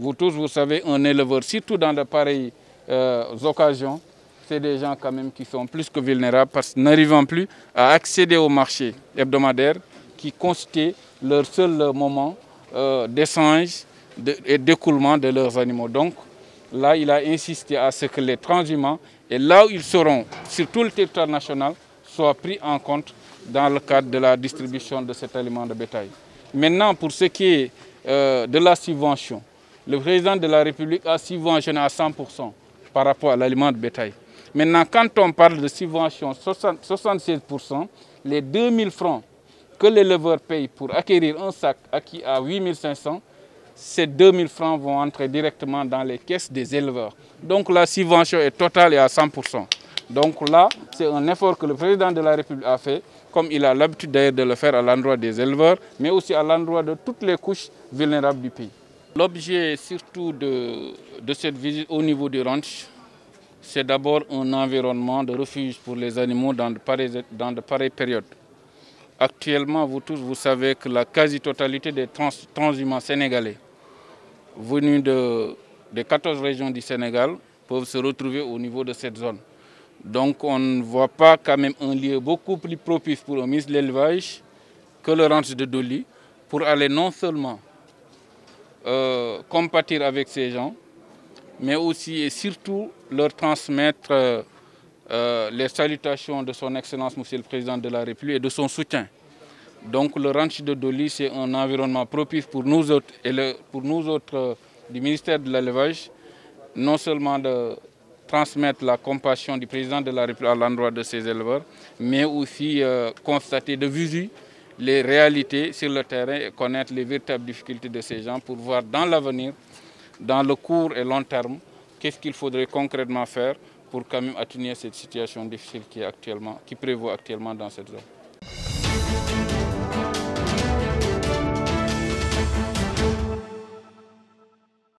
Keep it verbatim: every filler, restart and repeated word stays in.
Vous tous, vous savez, un éleveur, surtout dans de pareilles euh, occasions, c'est des gens quand même qui sont plus que vulnérables parce qu'ils n'arrivent plus à accéder au marché hebdomadaire qui constitue leur seul moment euh, d'échange et d'écoulement de leurs animaux. Donc là, il a insisté à ce que les transhumants, et là où ils seront sur tout le territoire national, soient pris en compte dans le cadre de la distribution de cet aliment de bétail. Maintenant, pour ce qui est euh, de la subvention, le président de la République a subventionné à cent pour cent par rapport à l'aliment de bétail. Maintenant, quand on parle de subvention, soixante-seize pour cent, les deux mille francs que l'éleveur paye pour acquérir un sac acquis à huit mille cinq cents, ces deux mille francs vont entrer directement dans les caisses des éleveurs. Donc la subvention est totale et à cent pour cent. Donc là, c'est un effort que le président de la République a fait, comme il a l'habitude d'ailleurs de le faire à l'endroit des éleveurs, mais aussi à l'endroit de toutes les couches vulnérables du pays. L'objet surtout de, de cette visite au niveau du ranch, c'est d'abord un environnement de refuge pour les animaux dans de pareilles, dans de pareilles périodes. Actuellement, vous tous, vous savez que la quasi-totalité des trans, transhumants sénégalais venus de, des quatorze régions du Sénégal peuvent se retrouver au niveau de cette zone. Donc on ne voit pas quand même un lieu beaucoup plus propice pour un ministre de l'élevage que le ranch de Dolly pour aller non seulement euh, compatir avec ces gens, mais aussi et surtout leur transmettre euh, Euh, les salutations de son Excellence, Monsieur le Président de la République, et de son soutien. Donc le ranch de Dolly, c'est un environnement propice pour nous autres, et le, pour nous autres euh, du ministère de l'élevage, non seulement de transmettre la compassion du Président de la République à l'endroit de ses éleveurs, mais aussi euh, constater de visu les réalités sur le terrain et connaître les véritables difficultés de ces gens pour voir dans l'avenir, dans le court et long terme, qu'est-ce qu'il faudrait concrètement faire pour quand même atténuer cette situation difficile qui, est actuellement, qui prévaut actuellement dans cette zone.